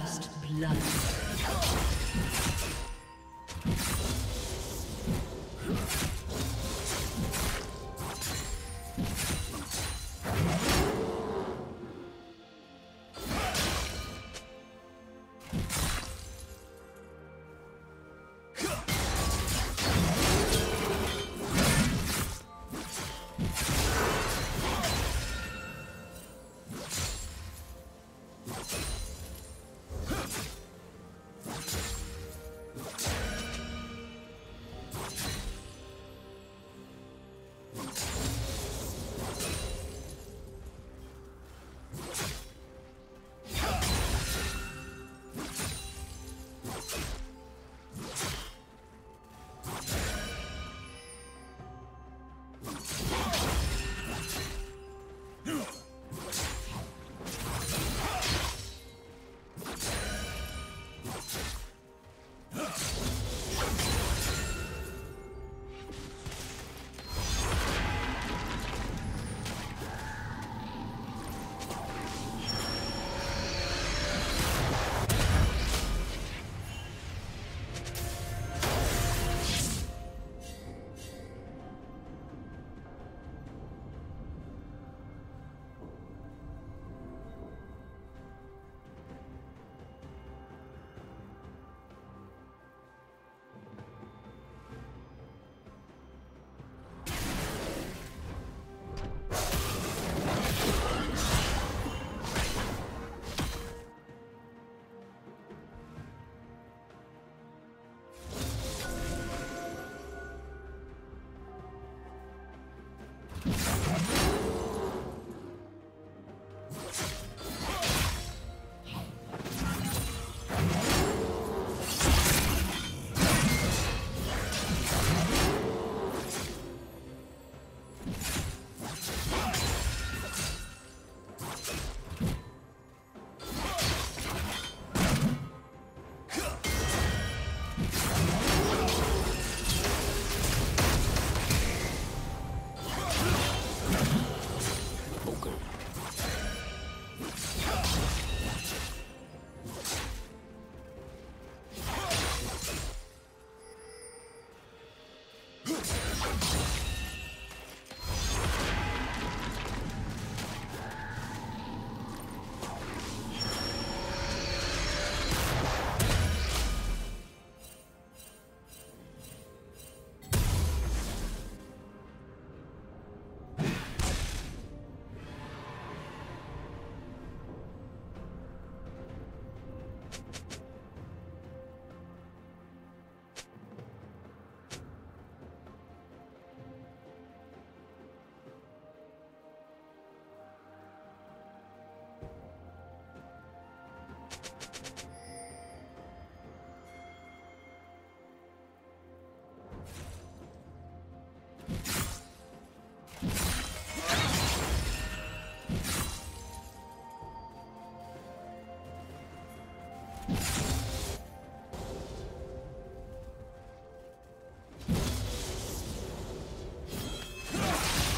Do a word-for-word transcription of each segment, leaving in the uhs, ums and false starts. First blood.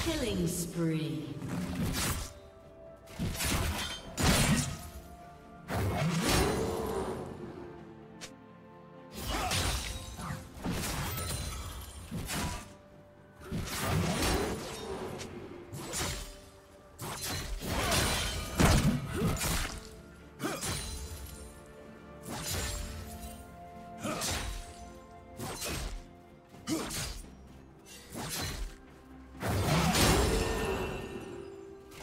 Killing spree.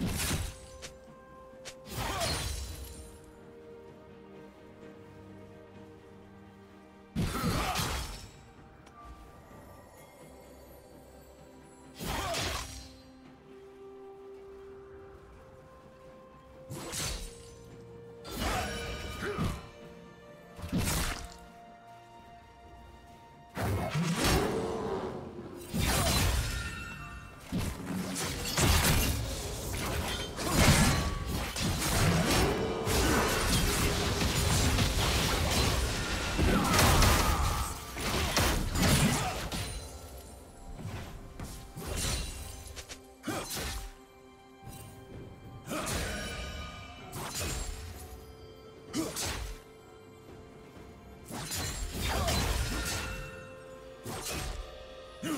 Yes. Kill.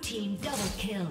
Team double kill.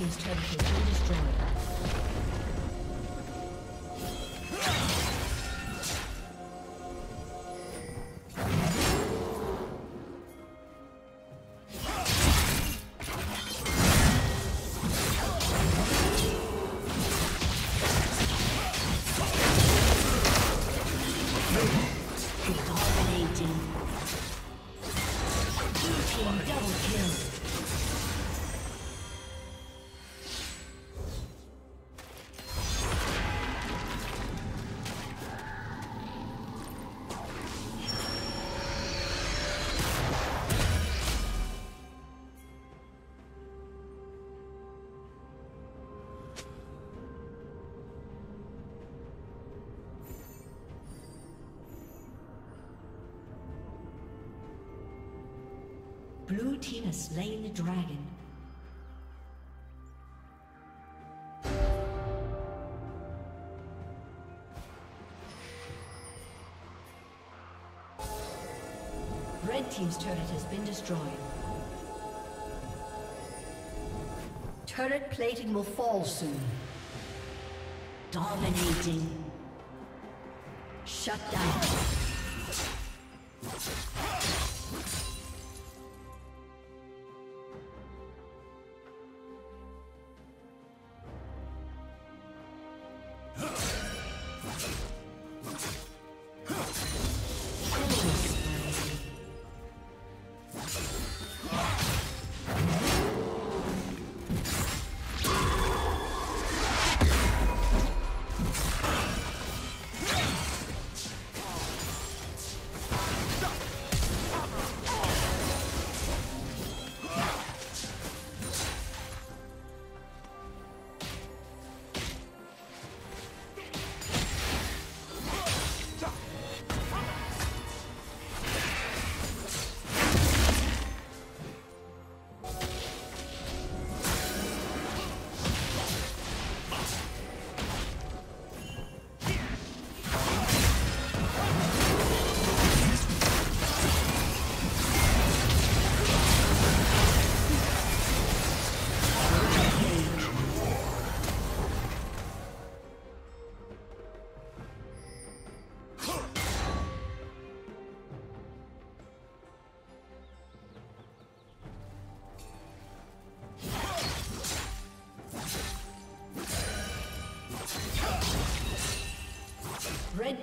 team's turret has been destroyed. Blue team has slain the dragon. Red team's turret has been destroyed. Turret plating will fall soon. Dominating. Shut down. Red